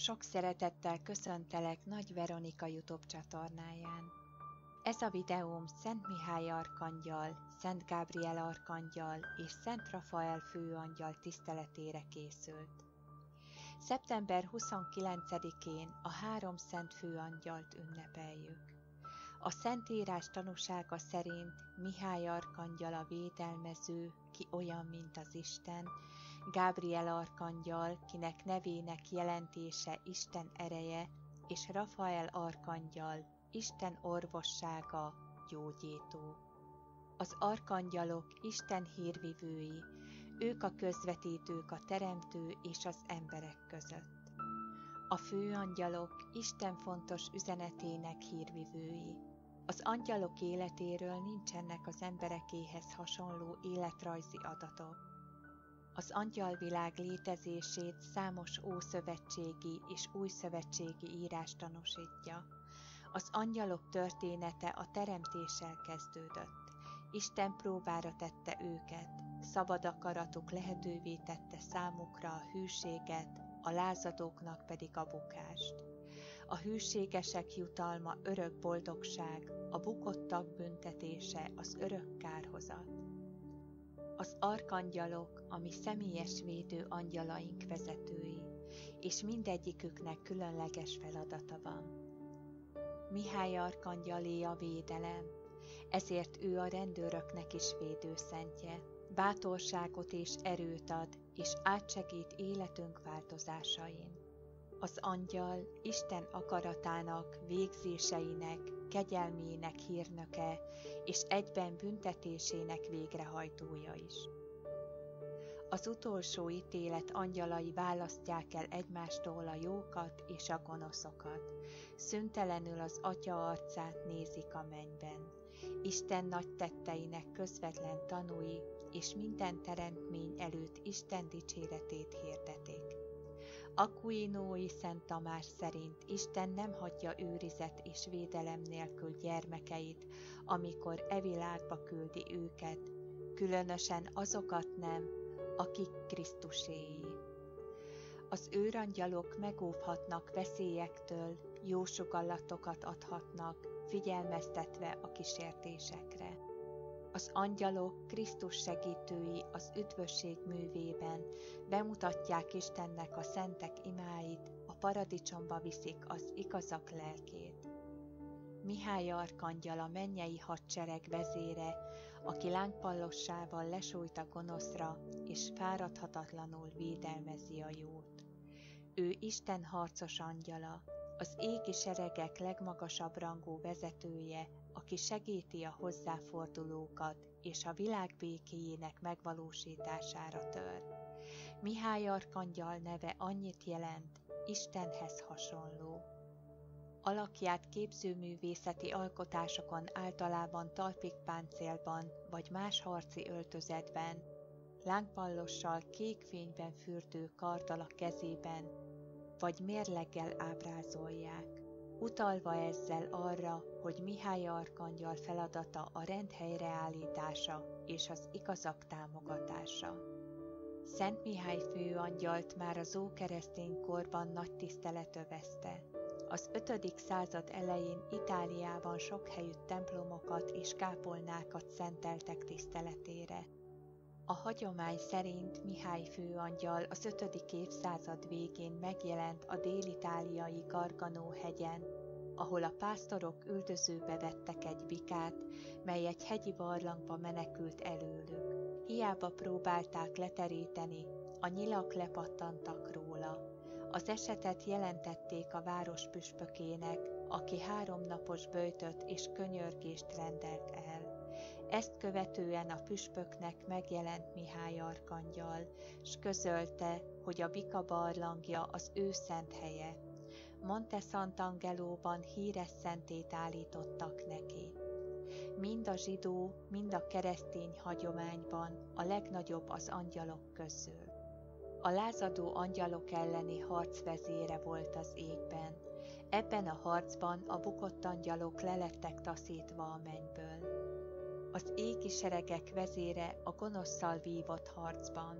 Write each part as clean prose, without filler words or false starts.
Sok szeretettel köszöntelek Nagy Veronika YouTube csatornáján. Ez a videóm Szent Mihály Arkangyal, Szent Gábriel Arkangyal és Szent Rafael Főangyal tiszteletére készült. Szeptember 29-én a három szent főangyalt ünnepeljük. A Szentírás tanúsága szerint Mihály Arkangyal a védelmező, ki olyan, mint az Isten, Gábriel Arkangyal, kinek nevének jelentése Isten ereje, és Rafael Arkangyal, Isten orvossága, gyógyító. Az arkangyalok Isten hírvivői, ők a közvetítők a teremtő és az emberek között. A főangyalok Isten fontos üzenetének hírvivői. Az angyalok életéről nincsenek az emberekéhez hasonló életrajzi adatok. Az angyalvilág létezését számos ószövetségi és újszövetségi írás tanúsítja. Az angyalok története a teremtéssel kezdődött. Isten próbára tette őket, szabad akaratuk lehetővé tette számukra a hűséget, a lázadóknak pedig a bukást. A hűségesek jutalma örök boldogság, a bukottak büntetése az örök kárhozat. Az arkangyalok, a mi személyes védő angyalaink vezetői, és mindegyiküknek különleges feladata van. Mihály arkangyalé a védelem, ezért ő a rendőröknek is védőszentje. Bátorságot és erőt ad, és átsegít életünk változásain. Az angyal Isten akaratának, végzéseinek, kegyelmének hírnöke, és egyben büntetésének végrehajtója is. Az utolsó ítélet angyalai választják el egymástól a jókat és a gonoszokat. Szüntelenül az Atya arcát nézik a mennyben. Isten nagy tetteinek közvetlen tanúi, és minden teremtmény előtt Isten dicséretét hirdetik. Aquinói Szent Tamás szerint Isten nem hagyja őrizet és védelem nélkül gyermekeit, amikor e világba küldi őket, különösen azokat nem, akik Krisztuséi. Az őrangyalok megóvhatnak veszélyektől, jósugallatokat adhatnak, figyelmeztetve a kísértésekre. Az angyalok, Krisztus segítői az üdvösség művében bemutatják Istennek a szentek imáit, a paradicsomba viszik az igazak lelkét. Mihály arkangyal a mennyei hadsereg vezére, aki lángpallossával lesújt a gonoszra, és fáradhatatlanul védelmezi a jót. Ő Isten harcos angyala, az égi seregek legmagasabb rangú vezetője, aki segíti a hozzáfordulókat, és a világ békéjének megvalósítására tör. Mihály arkangyal neve annyit jelent, Istenhez hasonló. Alakját képzőművészeti alkotásokon, általában talpikpáncélban vagy más harci öltözetben, lángpallossal kék fényben fürdő karddal a kezében, vagy mérleggel ábrázolják, utalva ezzel arra, hogy Mihály arkangyal feladata a rend helyreállítása és az igazak támogatása. Szent Mihály főangyalt már az ókeresztény korban nagy tisztelet övezte. Az 5. század elején Itáliában sok helyütt templomokat és kápolnákat szenteltek tiszteletére. A hagyomány szerint Mihály főangyal az 5. évszázad végén megjelent a dél-itáliai Gargano hegyen, ahol a pásztorok üldözőbe vettek egy vikát, mely egy hegyi barlangba menekült előlük. Hiába próbálták leteríteni, a nyilak lepattantak róla. Az esetet jelentették a város püspökének, aki 3 napos böjtöt és könyörgést rendelt el. Ezt követően a püspöknek megjelent Mihály arkangyal, s közölte, hogy a vika barlangja az ő szent helye. Monte Sant'Angelóban híres szentét állítottak neki. Mind a zsidó, mind a keresztény hagyományban a legnagyobb az angyalok közül. A lázadó angyalok elleni harc vezére volt az égben. Ebben a harcban a bukott angyalok lelettek taszítva a mennyből. Az égi seregek vezére a gonoszszal vívott harcban.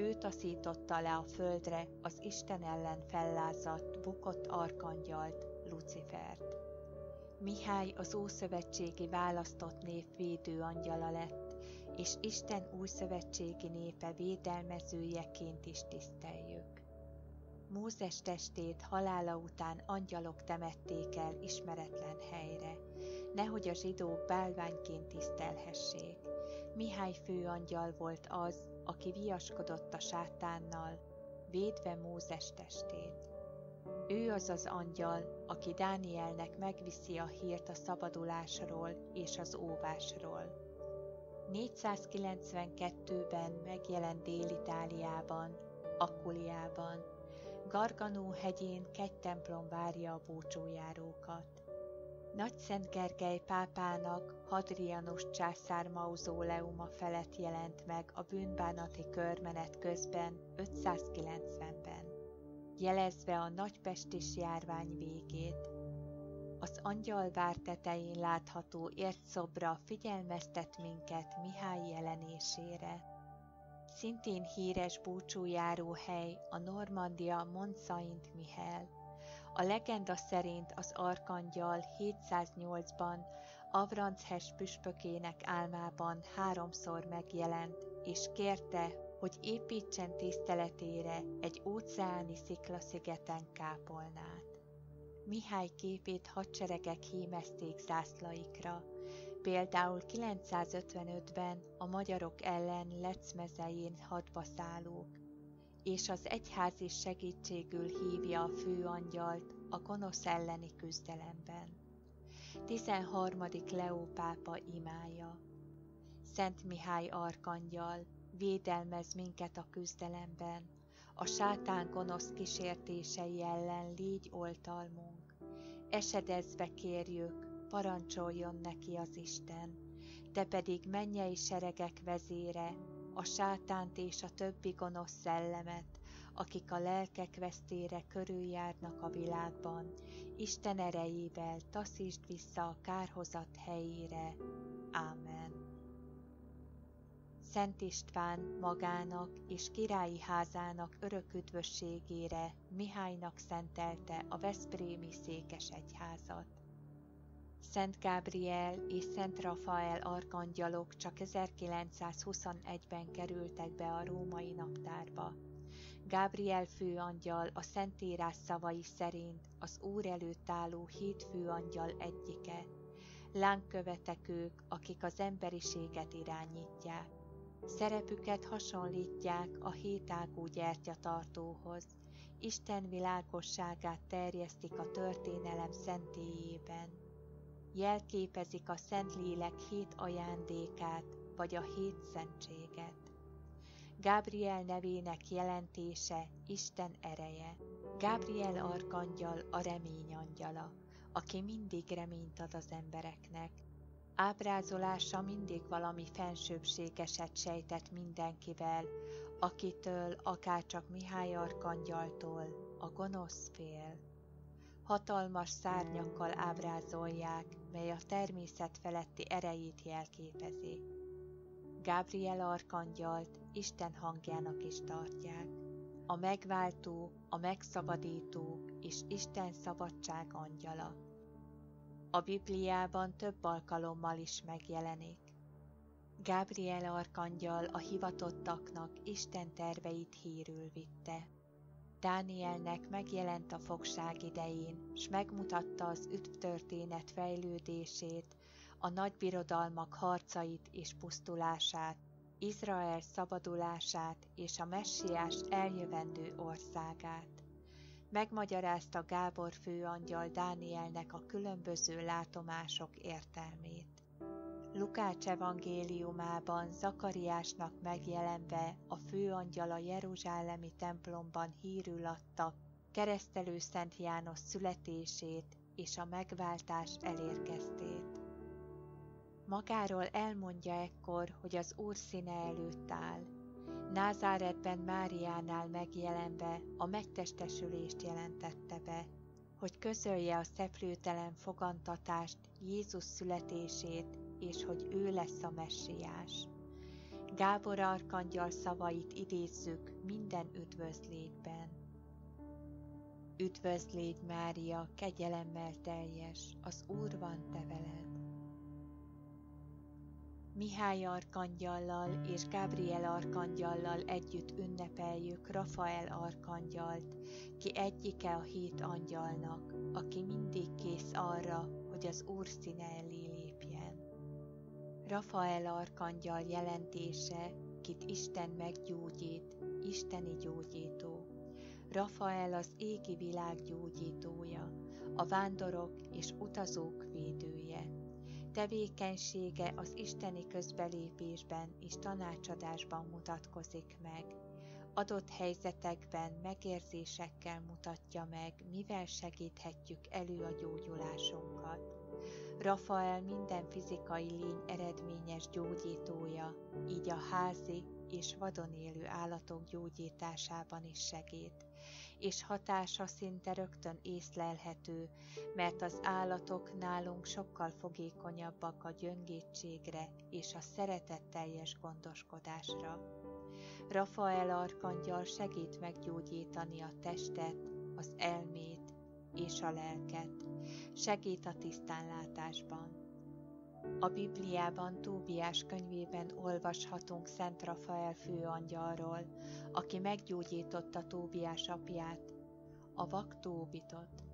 Ő taszította le a földre az Isten ellen fellázadt, bukott arkangyalt, Lucifert. Mihály az ószövetségi választott nép védőangyala lett, és Isten újszövetségi népe védelmezőjeként is tiszteljük. Mózes testét halála után angyalok temették el ismeretlen helyre, nehogy a zsidók bálványként tisztelhessék. Mihály főangyal volt az, aki viaskodott a sátánnal, védve Mózes testét. Ő az az angyal, aki Dánielnek megviszi a hírt a szabadulásról és az óvásról. 492-ben megjelent Dél-Itáliában, Apuliában. Gargano hegyén 2 templom várja a búcsújárókat. Nagy Szent Gergely pápának Hadrianus császár mauzóleuma felett jelent meg a bűnbánati körmenet közben 590-ben, jelezve a nagypestis járvány végét. Az angyalvár tetején látható értszobra figyelmeztet minket Mihály jelenésére. Szintén híres búcsújáróhely a Normandia Mont Saint-Michel. A legenda szerint az arkangyal 708-ban Avranches püspökének álmában 3-szor megjelent, és kérte, hogy építsen tiszteletére egy óceáni sziklaszigeten kápolnát. Mihály képét hadseregek hímezték zászlaikra, például 955-ben a magyarok ellen Lecz mezején hadbaszállók, és az egyház is segítségül hívja a főangyalt a gonosz elleni küzdelemben. 13. Leó pápa imája. Szent Mihály arkangyal védelmez minket a küzdelemben, a sátán gonosz kísértései ellen légy oltalmunk. Esedezve kérjük, parancsoljon neki az Isten, te pedig mennyei seregek vezére, a sátánt és a többi gonosz szellemet, akik a lelkek vesztére körüljárnak a világban, Isten erejével taszítsd vissza a kárhozat helyére. Ámen. Szent István magának és királyi házának örök üdvösségére Mihálynak szentelte a Veszprémi székes egyházat. Szent Gábriel és Szent Rafael arkangyalok csak 1921-ben kerültek be a római naptárba. Gábriel főangyal a Szentírás szavai szerint az Úr előtt álló 7 főangyal egyike. Lángkövetek ők, akik az emberiséget irányítják. Szerepüket hasonlítják a 7 ágú gyertyatartóhoz. Isten világosságát terjesztik a történelem szentélyében. Jelképezik a Szentlélek 7 ajándékát, vagy a 7 szentséget. Gábriel nevének jelentése Isten ereje. Gábriel arkangyal a remény angyala, aki mindig reményt ad az embereknek. Ábrázolása mindig valami fensőbbségeset sejtett mindenkivel, akitől akárcsak Mihály arkangyaltól a gonosz fél. Hatalmas szárnyakkal ábrázolják, mely a természet feletti erejét jelképezi. Gábriel arkangyalt Isten hangjának is tartják. A megváltó, a megszabadító és Isten szabadság angyala. A Bibliában több alkalommal is megjelenik. Gábriel arkangyal a hivatottaknak Isten terveit hírül vitte. Dánielnek megjelent a fogság idején, s megmutatta az üdvtörténet fejlődését, a nagybirodalmak harcait és pusztulását, Izrael szabadulását és a messiás eljövendő országát. Megmagyarázta Gábor főangyal Dánielnek a különböző látomások értelmét. Lukács evangéliumában Zakariásnak megjelenve a főangyal a jeruzsálemi templomban hírül adta keresztelő Szent János születését és a megváltás elérkeztét. Magáról elmondja ekkor, hogy az Úr színe előtt áll. Názáretben Máriánál megjelenve a megtestesülést jelentette be, hogy közölje a szeplőtelen fogantatást, Jézus születését, és hogy ő lesz a messiás. Gábor arkangyal szavait idézzük minden üdvözlétben. Üdvözlégy, Mária, kegyelemmel teljes, az Úr van te veled. Mihály arkangyallal és Gábriel arkangyallal együtt ünnepeljük Rafael arkangyalt, ki egyike a 7 angyalnak, aki mindig kész arra, hogy az Úr színe elé lépjen. Rafael arkangyal jelentése, kit Isten meggyógyít, isteni gyógyító. Rafael az égi világ gyógyítója, a vándorok és utazók védője. Tevékenysége az isteni közbelépésben és tanácsadásban mutatkozik meg. Adott helyzetekben megérzésekkel mutatja meg, mivel segíthetjük elő a gyógyulásunkat. Rafael minden fizikai lény eredményes gyógyítója, így a házi és vadon élő állatok gyógyításában is segít, és hatása szinte rögtön észlelhető, mert az állatok nálunk sokkal fogékonyabbak a gyöngétségre és a szeretetteljes gondoskodásra. Rafael arkangyal segít meggyógyítani a testet, az elmét és a lelket, segít a tisztánlátásban. A Bibliában, Tóbiás könyvében olvashatunk Szent Rafael főangyalról, aki meggyógyította Tóbiás apját, a vak Tóbitot.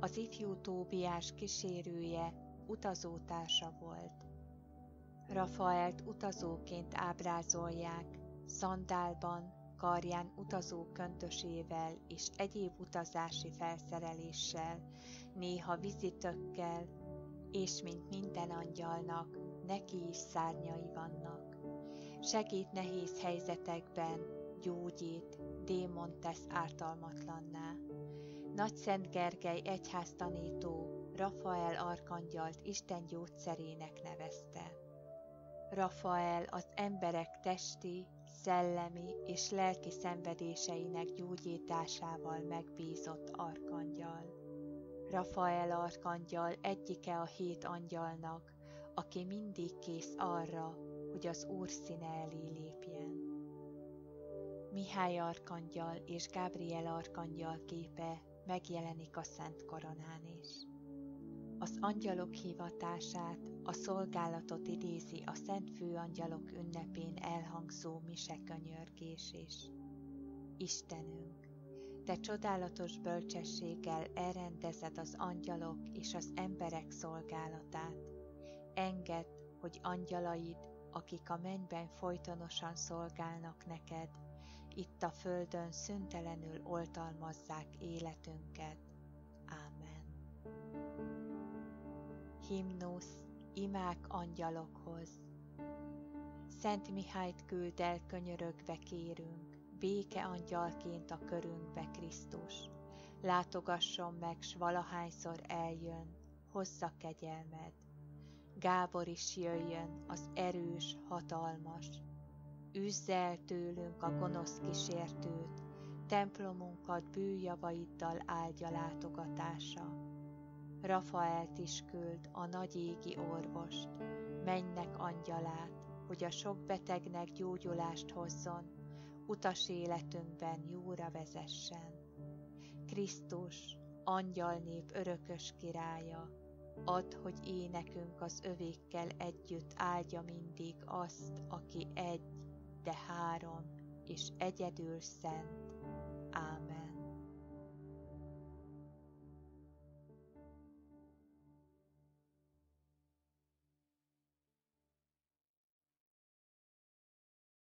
Az ifjú Tóbiás kísérője, utazótársa volt. Rafaelt utazóként ábrázolják, szandálban, karján utazó köntösével és egyéb utazási felszereléssel, néha vízitökkel, és mint minden angyalnak, neki is szárnyai vannak. Segít nehéz helyzetekben, gyógyít, démont tesz ártalmatlanná. Nagy Szent Gergely egyháztanító Rafael arkangyalt Isten gyógyszerének nevezte. Rafael az emberek testi, szellemi és lelki szenvedéseinek gyógyításával megbízott arkangyal. Rafael arkangyal egyike a 7 angyalnak, aki mindig kész arra, hogy az Úr színe elé lépjen. Mihály arkangyal és Gábriel arkangyal képe megjelenik a Szent Koronán is. Az angyalok hivatását, a szolgálatot idézi a Szent Főangyalok ünnepén elhangzó mise könyörgés is. Istenünk! Te csodálatos bölcsességgel elrendezed az angyalok és az emberek szolgálatát. Engedd, hogy angyalaid, akik a mennyben folytonosan szolgálnak neked, itt a földön szüntelenül oltalmazzák életünket. Ámen. Himnusz, imák angyalokhoz. Szent Mihályt küld el, könyörögve kérünk, béke angyalként a körünkbe Krisztus. Látogasson meg, s valahányszor eljön, hozza kegyelmed. Gábor is jöjjön, az erős, hatalmas. Üzz el tőlünk a gonosz kísértőt, templomunkat bűjavaiddal áldja látogatása. Rafaelt is küld, a nagy égi orvost, mennynek angyalát, hogy a sok betegnek gyógyulást hozzon, utas életünkben jóra vezessen. Krisztus, angyalnép örökös királya, add, hogy énekünk az övékkel együtt áldja mindig azt, aki egy, de három, és egyedül szent. Ámen.